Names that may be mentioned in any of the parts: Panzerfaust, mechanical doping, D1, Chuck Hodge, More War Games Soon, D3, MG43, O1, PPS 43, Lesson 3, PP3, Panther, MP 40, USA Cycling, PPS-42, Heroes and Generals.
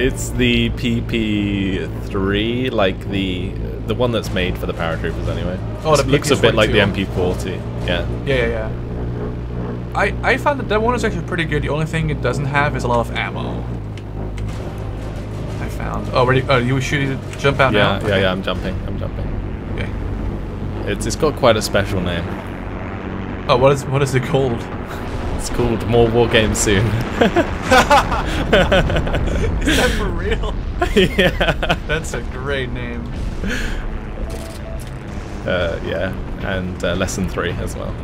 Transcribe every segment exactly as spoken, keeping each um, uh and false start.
it's the P P three, like the the one that's made for the paratroopers anyway. Oh, the P P S forty-two looks a bit like the M P forty. Yeah. Yeah, yeah, yeah. I I found that that one is actually pretty good. The only thing it doesn't have is a lot of ammo. I found. Oh, ready? Oh, you should jump out yeah, now. Yeah, okay. yeah, I'm jumping. I'm jumping. Okay. It's it's got quite a special name. Oh, what is what is it called? It's called More War Games Soon. Is that for real? Yeah. That's a great name. Uh, yeah, and uh, Lesson three as well.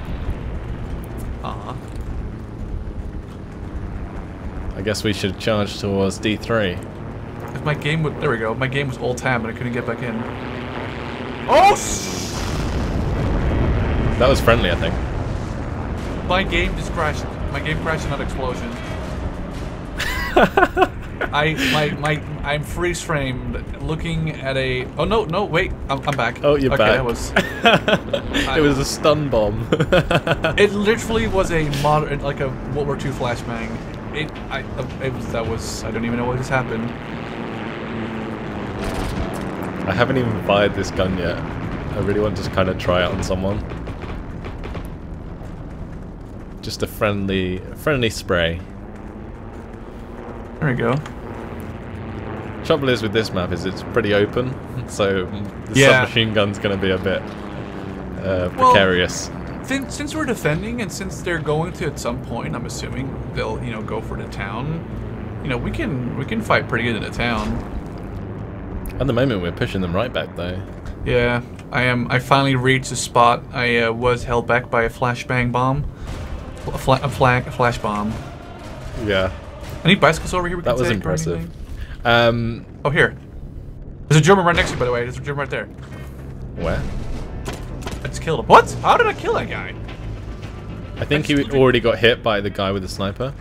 Aww. I guess we should charge towards D three. If my game would... There we go. My game was all tab and I couldn't get back in. Oh! That was friendly, I think. My game just crashed. My game crashed, not explosion. I my my I'm freeze framed looking at a. Oh no no wait I'm I'm back. Oh you're okay, back. That was. I, it was a stun bomb. It literally was a modern like a World War Two flashbang. It I it was that was I don't even know what just happened. I haven't even fired this gun yet. I really want to kind of try it on someone. Just a friendly, friendly spray. There we go. Trouble is with this map is it's pretty open, so the yeah. submachine gun's going to be a bit uh, precarious. Well, since, since we're defending and since they're going to at some point, I'm assuming they'll you know go for the town. You know we can we can fight pretty good in the town. At the moment we're pushing them right back though. Yeah, I am. I finally reached a spot. I uh, was held back by a flashbang bomb. A, fla a, flag, a flash bomb. Yeah. Any bicycles over here we can take? That was impressive. Um, oh, here. There's a German right next to you, by the way. There's a German right there. Where? I just killed him. What? How did I kill that guy? I think I he already got hit by the guy with the sniper.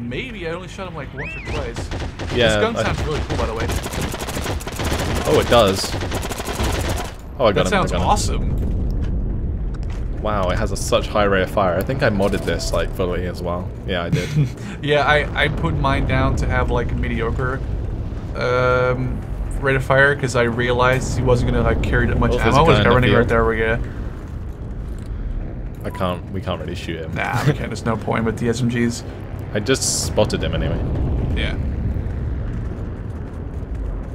Maybe. I only shot him like once or twice. Yeah. This gun I... sounds really cool, by the way. Oh, it does. Oh, I got that him. That sounds awesome. Wow, it has a such high rate of fire. I think I modded this like fully as well. Yeah, I did. Yeah, I, I put mine down to have like a mediocre um, rate of fire because I realized he wasn't gonna like carry that much well, ammo. Was running right there. We go. I can't. We can't really shoot him. Nah, we can't. There's no point with the S M Gs. I just spotted him anyway. Yeah.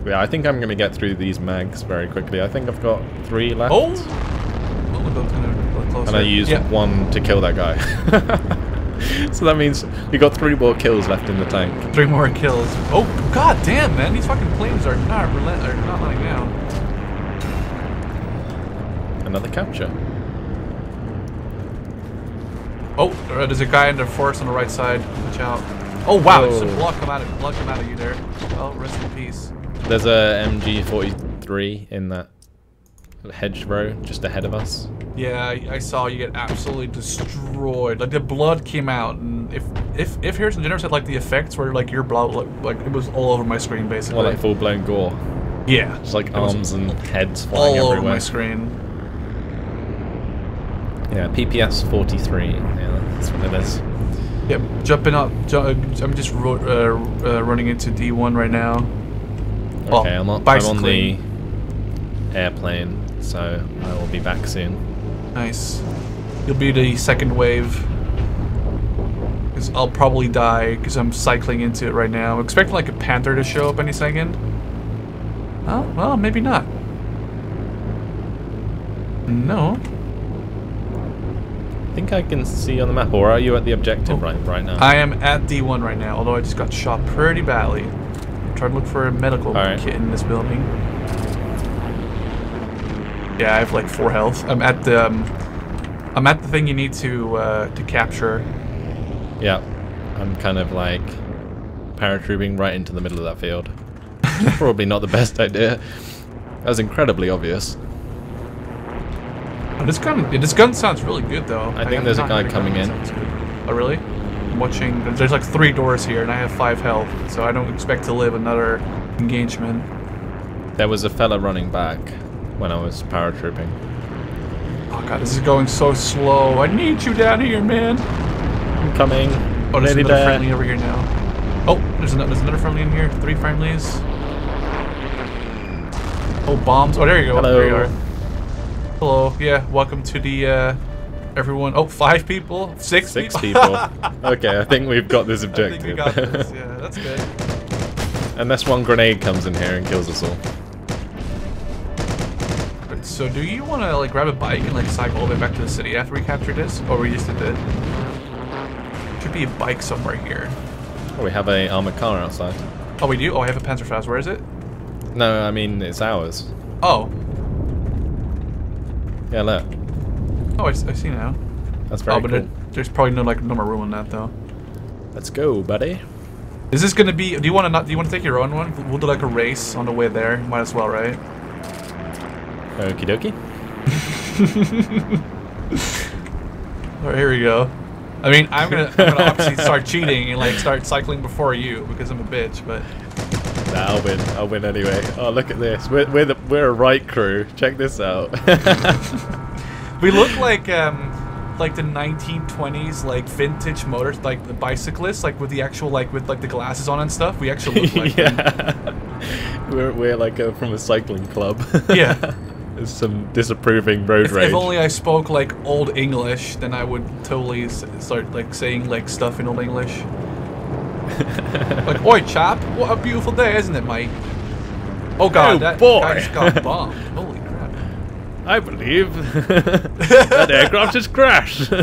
Yeah, I think I'm gonna get through these mags very quickly. I think I've got three left. Oh. And I used yeah. one to kill that guy. So that means we got three more kills left in the tank. Three more kills. Oh god damn man, these fucking planes are not relent are not letting down. Another capture. Oh, there's a guy in the forest on the right side. Watch out. Oh wow, oh. Just a block come out of block come out of you there. Well, rest in peace. There's a M G forty-three in that hedgerow just ahead of us. Yeah, I saw you get absolutely destroyed. Like the blood came out, and if if if Heroes and Generals had like the effects where like your blood like, like it was all over my screen basically. Well, like full blown gore. Yeah, just like arms and heads flying all everywhere. Over my screen. Yeah, P P S forty-three. Yeah, that's what it is. Yep, jumping up. Ju I'm just ro uh, uh, running into D one right now. Okay, oh, I'm, not, I'm on the airplane, so I will be back soon. Nice. You'll be the second wave. Cause I'll probably die because I'm cycling into it right now. I'm expecting like a Panther to show up any second. Oh, well, maybe not. No. I think I can see on the map, or are you at the objective oh. right right now? I am at D one right now, although I just got shot pretty badly. I'm trying to look for a medical right. kit in this building. Yeah, I have like four health. I'm at the, um, I'm at the thing you need to uh, to capture. Yeah, I'm kind of like paratrooping right into the middle of that field. Probably not the best idea. That was incredibly obvious. Oh, this gun, this gun sounds really good though. I, I think there's a guy coming in. Oh really? I'm watching. There's like three doors here, and I have five health, so I don't expect to live another engagement. There was a fella running back when I was paratrooping. Oh god, this is going so slow. I need you down here, man. I'm coming. Oh, there's another friendly over here now. Oh, There's another, there's another friendly in here. Three friendlies. Oh, bombs. Oh, there you go. Hello. There you are. Hello. Yeah, welcome to the, uh, everyone. Oh, five people? Six, Six people? people. Okay, I think we've got this objective. I think we got this. Yeah, that's good. Unless one grenade comes in here and kills us all. So do you want to like grab a bike and like cycle all the way back to the city after we capture this? Or we just did it? Should be a bike somewhere here. Oh, we have a armored car outside. Oh, we do? Oh, I have a Panzerfaust. Where is it? No, I mean, it's ours. Oh. Yeah, look. Oh, I, I see now. That's very oh, but cool. It, there's probably no like no more room in that though. Let's go, buddy. Is this gonna be? Do you want to not? Do you want to take your own one? We'll do like a race on the way there. Might as well, right? Okie dokie. Alright, here we go. I mean, I'm gonna, I'm gonna obviously start cheating and like start cycling before you because I'm a bitch, but... Nah, I'll win. I'll win anyway. Oh, look at this. We're, we're, the, we're a right crew. Check this out. We look like, um... like the nineteen twenties, like vintage motors, like the bicyclists, like with the actual, like with like the glasses on and stuff. We actually look like yeah. them. We're, we're like a, from a cycling club. Yeah. Some disapproving road if, rage. If only I spoke like old English, then I would totally s start like saying like stuff in old English. Like, oi chap, what a beautiful day, isn't it, mate? Oh god, oh, that boy. Guy just got bombed. Holy crap! I believe that aircraft just crashed.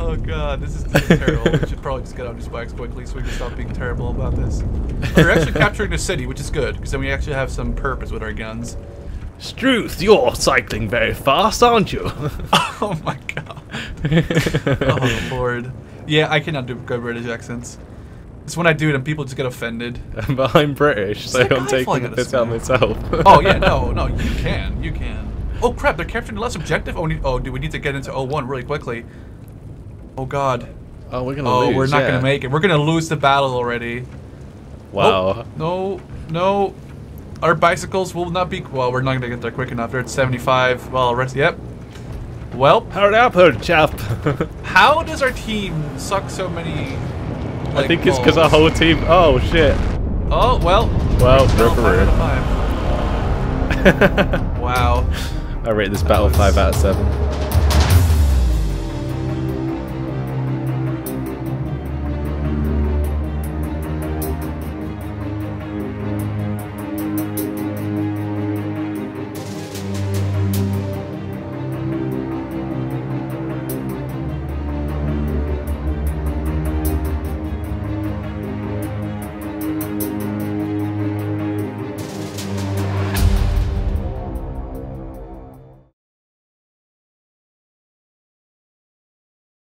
Oh god, this is terrible. We should probably just get on these bikes quickly so we can stop being terrible about this. We're actually capturing the city, which is good, because then we actually have some purpose with our guns. Struth, you're cycling very fast, aren't you? Oh my god. Oh lord. Yeah, I cannot do good British accents. It's when I do it and people just get offended. But I'm British, so I'm taking the piss out myself. Oh yeah, no, no, you can, you can. Oh crap, they're capturing the last objective? Oh, we, oh, dude, we need to get into O one really quickly. Oh god. Oh, we're gonna oh, lose. Oh, we're not yeah. gonna make it. We're gonna lose the battle already. Wow. Oh, no, no. Our bicycles will not be. Well, we're not gonna get there quick enough. They're at seventy-five. Well, rest. Yep. Well. Hurry up, old chap. How does our team suck so many? Like, I think it's because our whole team. Oh shit. Oh well. Well, ripperoo. Wow. I rate this battle five out of seven.